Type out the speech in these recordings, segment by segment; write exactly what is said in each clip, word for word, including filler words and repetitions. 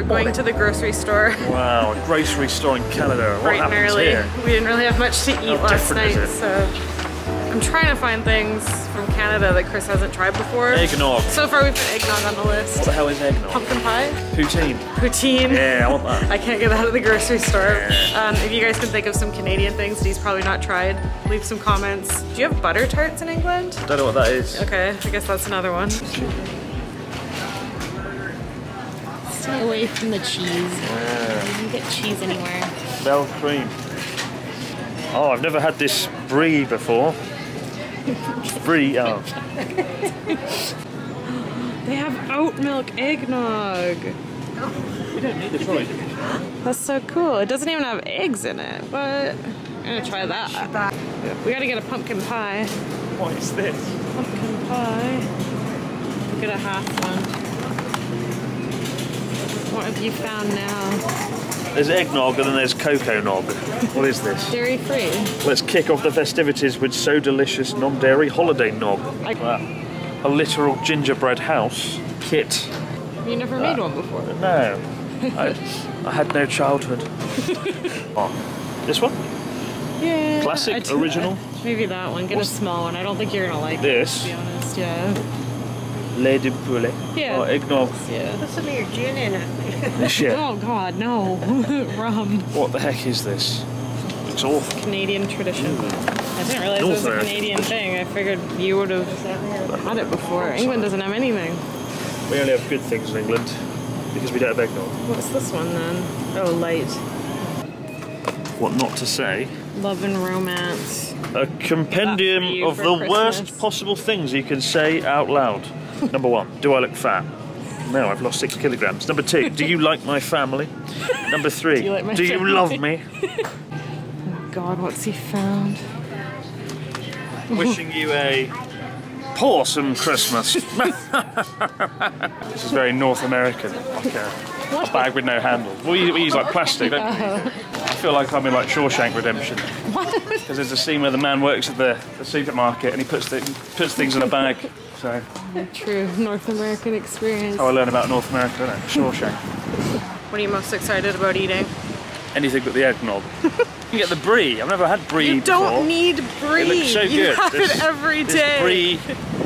were going to the grocery store. Wow, a grocery store in Canada. What happens here? We didn't really have much to eat last night, so I'm trying to find things from Canada that Chris hasn't tried before. Eggnog. So far we've put eggnog on the list. What the hell is eggnog? Pumpkin pie. Poutine. Poutine. Yeah, I want that. I can't get that at the grocery store. Yeah. Um, if you guys can think of some Canadian things that he's probably not tried, leave some comments. Do you have butter tarts in England? I don't know what that is. Okay, I guess that's another one. Stay away from the cheese. Yeah. You can get cheese anywhere. Bell cream. Oh, I've never had this brie before. Free out. They have oat milk eggnog. We don't need to. That's so cool. It doesn't even have eggs in it. What? I'm gonna try that. We gotta get a pumpkin pie. What is this? Pumpkin pie. We'll get a half one. What have you found now? There's eggnog and then there's cocoa nog. What is this? Dairy free. Let's kick off the festivities with so delicious non-dairy holiday nog. I... Wow. A literal gingerbread house kit. You never uh, made one before? No. I, I had no childhood. Oh, this one? Yeah. Classic, original. That. Maybe that one. Get What's... a small one. I don't think you're gonna like this. It, to be honest, yeah. Lait de poulet. Yeah. Oh, eggnog. Yeah. Put some of your gin in it. Shit. Oh god, no. Rum. What the heck is this? It's awful. Canadian tradition. I didn't realize it was a Canadian thing. I figured you would have had it before. England doesn't have anything. We only have good things in England because we don't have eggnog. What's this one then? Oh, light. What not to say? Love and romance. A compendium of the worst possible things you can say out loud. Number one, do I look fat? No, I've lost six kilograms. Number two, do you like my family? Number three, do you, like do you love me? Oh God, what's he found? Wishing you a awesome Christmas. This is very North American. Like a, a bag with no handle. We, we use like plastic, don't we? I feel like I'm in like Shawshank Redemption. Because there's a scene where the man works at the, the supermarket and he puts, the, puts things in a bag. So. True North American experience. Oh, I learn about North America, don't I? Shawshank. What are you most excited about eating? Anything but the eggnog. You can get the brie. I've never had brie. You before. Don't need brie. It looks so you good. Have this, it every day. Brie,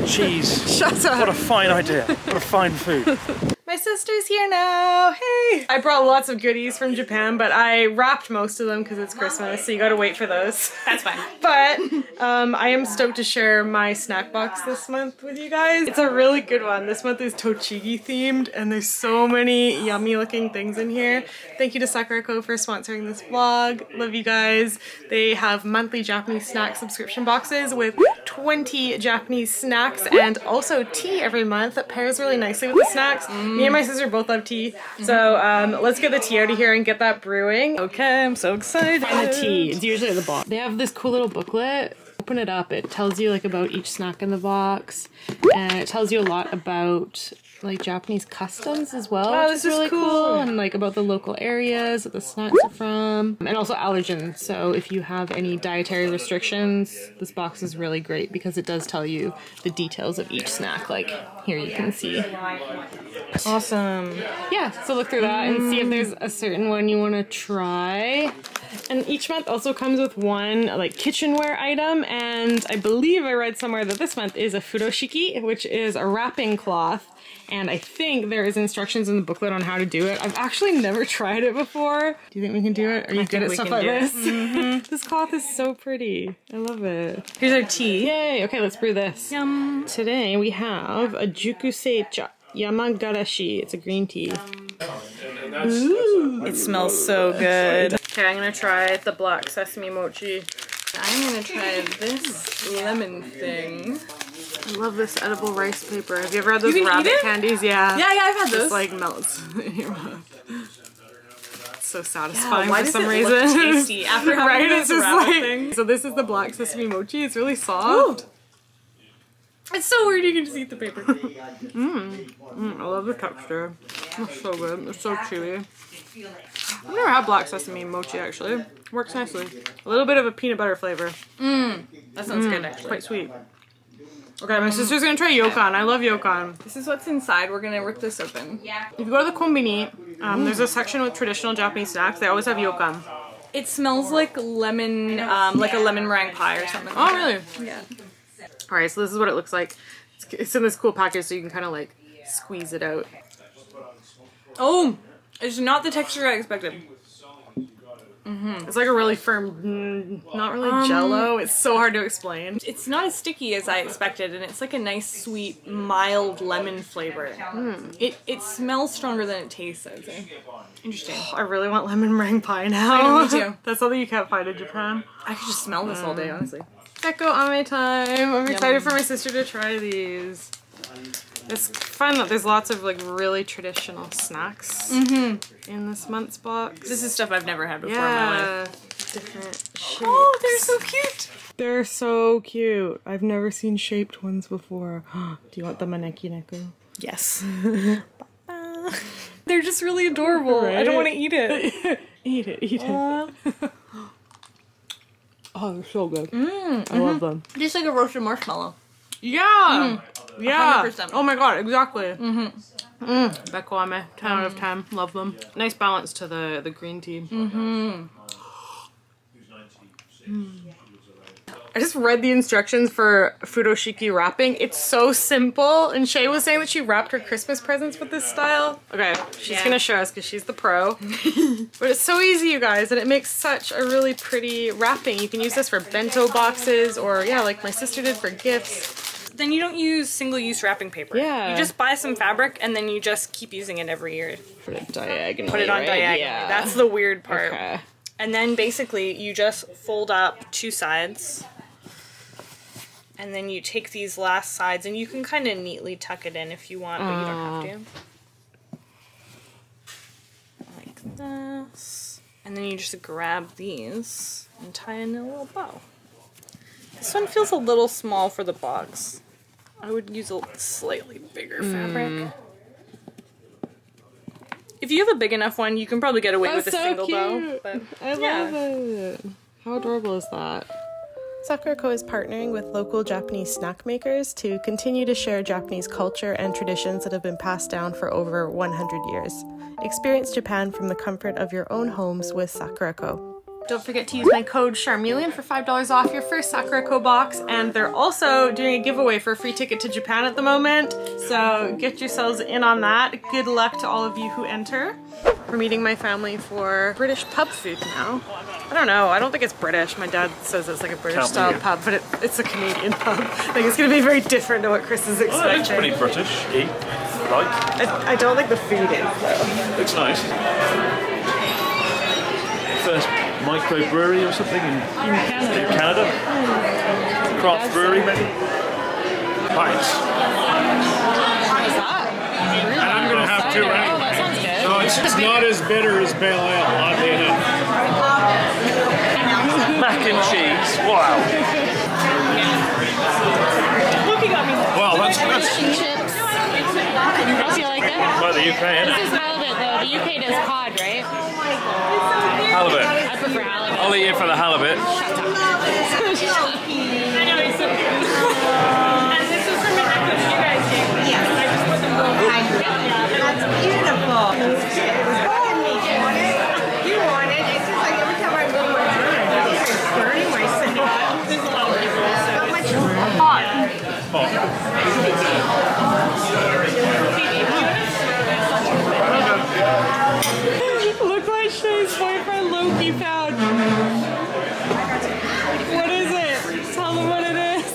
cheese. Shut up. What a fine idea. What a fine food. My sister's here now. Hey. I brought lots of goodies from Japan, but I wrapped most of them because it's Christmas, so you gotta wait for those. That's fine. But um, I am stoked to share my snack box this month with you guys. It's a really good one. This month is Tochigi themed, and there's so many yummy looking things in here. Thank you to Sakuraco for sponsoring this vlog. Love you guys. They have monthly Japanese snack subscription boxes with twenty Japanese snacks and also tea every month that pairs really nicely with the snacks. Mm. Me and my sister both love tea, mm-hmm. so um, let's get the tea out of here and get that brewing. Okay, I'm so excited. And the tea, it's usually at the box. They have this cool little booklet. Open it up, it tells you like about each snack in the box, and it tells you a lot about like Japanese customs as well, oh, which this is really cool. cool, and like about the local areas that the snacks are from, and also allergens. So if you have any dietary restrictions, this box is really great because it does tell you the details of each snack. Like here you can see. Awesome. Yeah, so look through that mm. and see if there's a certain one you want to try. And each month also comes with one like kitchenware item, and I believe I read somewhere that this month is a furoshiki, which is a wrapping cloth. And I think there is instructions in the booklet on how to do it. I've actually never tried it before. Do you think we can do it? Are you good at stuff like this? Mm-hmm. This cloth is so pretty. I love it. Here's our tea. Yay. Okay, let's brew this. Yum. Today we have a jukusei cha yamagarashi. It's a green tea. Ooh. It smells so good. Okay, I'm gonna try the black sesame mochi. I'm gonna try this lemon thing. I love this edible rice paper. Have you ever had those rabbit candies? Yeah. Yeah, yeah, I've had those. Just like melts in your mouth. It's so satisfying yeah, for some reason. Why does it look tasty after having this rabbit thing? So this is the black sesame mochi. It's really soft. Ooh. It's so weird you can just eat the paper. mm. Mm, I love the texture. It's so good. It's so chewy. I've never had black sesame mochi actually. Works nicely. A little bit of a peanut butter flavor. Mmm. That sounds mm, good actually. Quite sweet. Okay, my sister's gonna try yokan. I love yokan. This is what's inside. We're gonna rip this open. Yeah. If you go to the konbini, Um, there's a section with traditional Japanese snacks. They always have yokan. It smells like lemon, um, like a lemon meringue pie or something. Oh, really? Yeah. All right, so this is what it looks like. It's in this cool package, so you can kind of like squeeze it out. Oh, it's not the texture I expected. Mm-hmm. It's like a really firm, not really um, jello. It's so hard to explain. It's not as sticky as I expected, and it's like a nice, sweet, mild lemon flavor. Mm. It it smells stronger than it tastes, I would say. Interesting. Oh, I really want lemon meringue pie now. I know, me too. That's something you can't find in Japan. I could just smell this um, all day, honestly. Echo Ame time! I'm excited Yum. for my sister to try these. It's fun that there's lots of like really traditional snacks mm-hmm. in this month's box. This is stuff I've never had before yeah. in my life. Different shapes. Oh, they're so cute! They're so cute. I've never seen shaped ones before. Do you want the maneki-neko? Yes. They're just really adorable. Right? I don't want to eat it. Eat it, eat uh, it. Oh, they're so good. Mm, I mm-hmm. love them. Just like a roasted marshmallow. Yeah! Mm. Yeah. one hundred percent. Oh my god, exactly. Mm-hmm. Mm. Bekoame, ten mm. out of ten. Love them. Nice balance to the, the green tea. Mm-hmm. Mm. I just read the instructions for furoshiki wrapping. It's so simple, and Shay was saying that she wrapped her Christmas presents with this style. Okay, she's yeah. gonna show us because she's the pro. But it's so easy, you guys, and it makes such a really pretty wrapping. You can use this for bento boxes or, yeah, like my sister did, for gifts. Then you don't use single-use wrapping paper. Yeah. You just buy some fabric and then you just keep using it every year. Put it diagonally, Put it on right? diagonally. Yeah. That's the weird part. Okay. And then basically you just fold up two sides. And then you take these last sides and you can kind of neatly tuck it in if you want, but you don't have to. Like this. And then you just grab these and tie in a little bow. This one feels a little small for the box. I would use a slightly bigger mm. fabric. If you have a big enough one, you can probably get away That's with a so single cute. bow. But, I yeah. love it. How adorable is that? Sakuraco is partnering with local Japanese snack makers to continue to share Japanese culture and traditions that have been passed down for over one hundred years. Experience Japan from the comfort of your own homes with Sakuraco. Don't forget to use my code Sharmeleon for five dollars off your first Sakuraco box, and they're also doing a giveaway for a free ticket to Japan at the moment, so get yourselves in on that. Good luck to all of you who enter. We're meeting my family for British pub food now. I don't know, I don't think it's British. My dad says it's like a British style pub, but it, it's a Canadian pub. I think it's going to be very different to what Chris is expecting. Well, it's pretty British-y, right? I, I don't think the food is, though. Looks nice. First microbrewery or something in, in Canada. In Canada. Mm. Craft brewery, maybe? Pints. What is that? Really and I'm going to have two anyway. Oh, that sounds good. So it's, it's not as bitter as Bale Ale, oddly enough. Mac and cheese. Wow. Look, he got me. Wow, that's good. I feel like that. By the U K, isn't it? This is halibut, though. The U K does cod, right? Halibut. I prefer halibut. I'll eat it for the halibut. Shut up. I know, it's so cute. And this is from the necklace you guys gave me. Yes. I just put them both behind you. That's beautiful. It was fun. You want it? You want it? It's just like every time I move my turn, I'm just burning myself. There's a lot of people. How much hot? Hot. Look what Shay's boyfriend Loki found. What is it? Tell them what it is.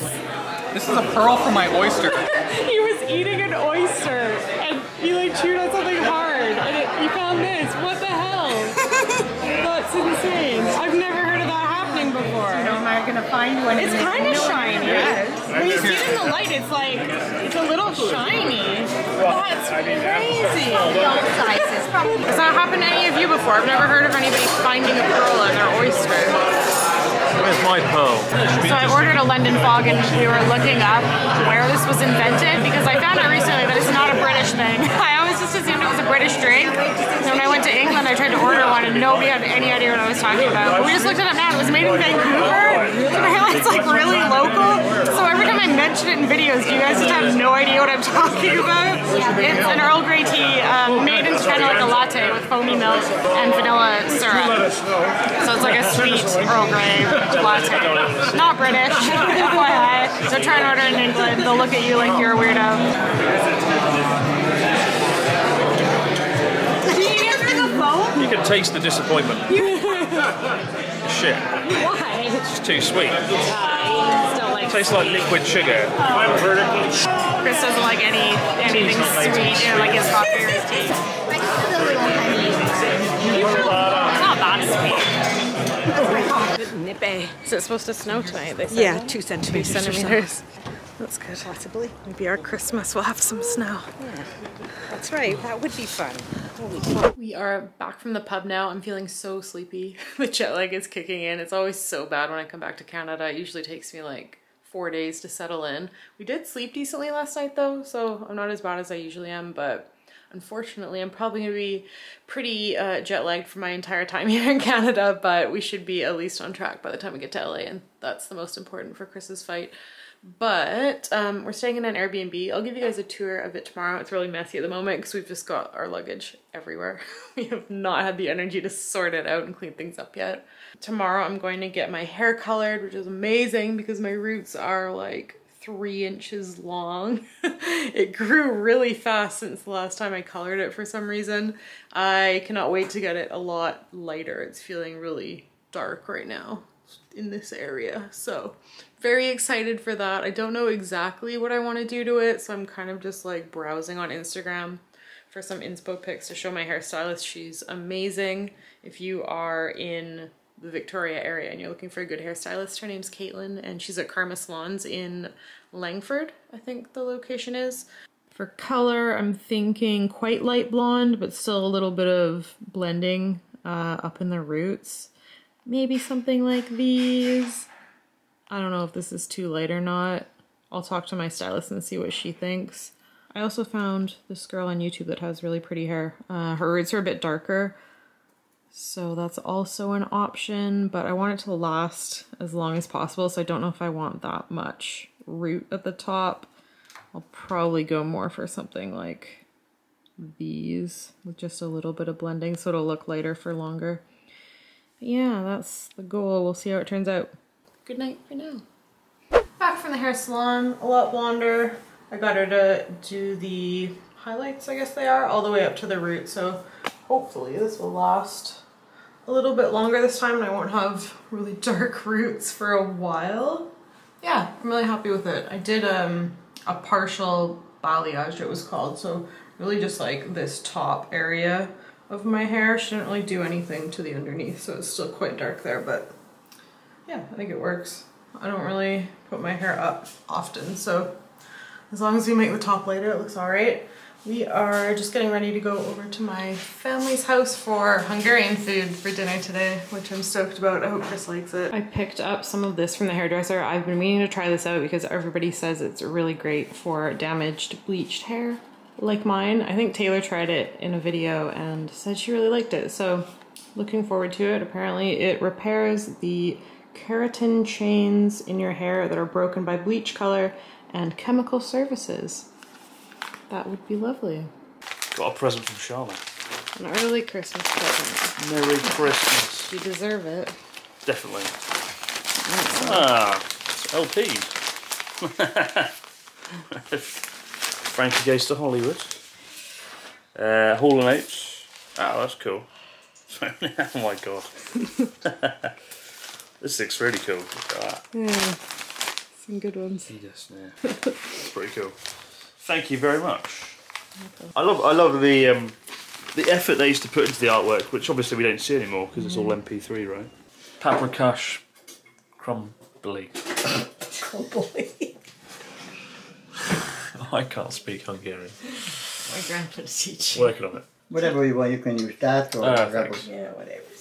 This is a pearl from my oyster. He was eating an oyster and he like chewed on something hard and it, he found this. What the hell? That's insane. I've never heard of that happening before. You know, am I gonna find one? It's kind of shiny. Yes. When you see it in the light, it's like, it's a little shiny. That's crazy. Has that happened to any of you before? I've never heard of anybody finding a pearl in their oyster. Where's my pearl? So I ordered a London Fog and we were looking up where this was invented because I found out recently that it's not a British thing. I always just assumed it was a British drink. So when I went to England, I tried to order one and nobody had any idea what I was talking about. But we just looked it up now. It was made in Vancouver. Apparently it's like really local. So every time I mention watched it in videos. Do you guys just have no idea what I'm talking about? It's an Earl Grey tea um, made into kind of like a latte with foamy milk and vanilla syrup. So it's like a sweet Earl Grey latte. Not British, F Y I. So try and order in England. They'll look at you like you're a weirdo. Did you get like a phone? You can taste the disappointment. Shit. Why? It's too sweet. Uh, still like it tastes sweet. Like liquid sugar. Oh. Chris doesn't like any anything sweet, sweet. Yeah, like his coffee or his tea. It's not that sweet. Nippy. Is it supposed to snow tonight? They said yeah, two centimeters. Two centimeters. That's good. Possibly. Maybe our Christmas will have some snow. Yeah. That's right. That would be fun. Holy fuck. We are back from the pub now. I'm feeling so sleepy. The jet lag is kicking in. It's always so bad when I come back to Canada. It usually takes me like four days to settle in. We did sleep decently last night though, so I'm not as bad as I usually am, but unfortunately I'm probably gonna be pretty uh, jet lagged for my entire time here in Canada, but we should be at least on track by the time we get to L A, and that's the most important for Chris's fight. But um, we're staying in an Airbnb. I'll give you guys a tour of it tomorrow. It's really messy at the moment because we've just got our luggage everywhere. We have not had the energy to sort it out and clean things up yet. Tomorrow I'm going to get my hair colored, which is amazing because my roots are like three inches long. It grew really fast since the last time I colored it for some reason. I cannot wait to get it a lot lighter. It's feeling really dark right now in this area, so very excited for that. I don't know exactly what I want to do to it, so I'm kind of just like browsing on Instagram for some inspo pics to show my hairstylist. She's amazing. If you are in the Victoria area and you're looking for a good hairstylist, her name's Caitlin, and she's at Karma Salons in Langford, I think the location is. For color, I'm thinking quite light blonde, but still a little bit of blending uh, up in the roots. Maybe something like these. I don't know if this is too light or not. I'll talk to my stylist and see what she thinks. I also found this girl on YouTube that has really pretty hair. Uh, her roots are a bit darker, so that's also an option, but I want it to last as long as possible, so I don't know if I want that much root at the top. I'll probably go more for something like these with just a little bit of blending, so it'll look lighter for longer. Yeah, that's the goal. We'll see how it turns out. Good night for now. Back from the hair salon, a lot blonder. I got her to do the highlights, I guess they are, all the way up to the root, so hopefully this will last a little bit longer this time and I won't have really dark roots for a while. Yeah, I'm really happy with it. I did um, a partial balayage, it was called, so really just like this top area of my hair. She didn't really do anything to the underneath, so it's still quite dark there, but yeah, I think it works. I don't really put my hair up often, so as long as we make the top lighter, it looks all right. We are just getting ready to go over to my family's house for Hungarian food for dinner today, which I'm stoked about. I hope Chris likes it. I picked up some of this from the hairdresser. I've been meaning to try this out because everybody says it's really great for damaged, bleached hair. Like mine. I think Taylor tried it in a video and said she really liked it, so looking forward to it. Apparently it repairs the keratin chains in your hair that are broken by bleach color and chemical services. That would be lovely. Got a present from Charlotte. An early Christmas present. Merry Christmas. You deserve it. Definitely. Ah, it's L P. Frankie Goes to Hollywood. Uh, Hall and Oates. Oh, that's cool. Oh my god. This looks really cool. Look at that. Yeah, some good ones. Yes, yeah. Pretty cool. Thank you very much. Okay. I love, I love the um, the effort they used to put into the artwork, which obviously we don't see anymore because it's mm. all M P three, right? Paprikash, crumbly. Crumbly. I can't speak Hungarian. My grandpa's teaching. Working on it. Whatever you want, you can use that or uh, whatever. Yeah, whatever.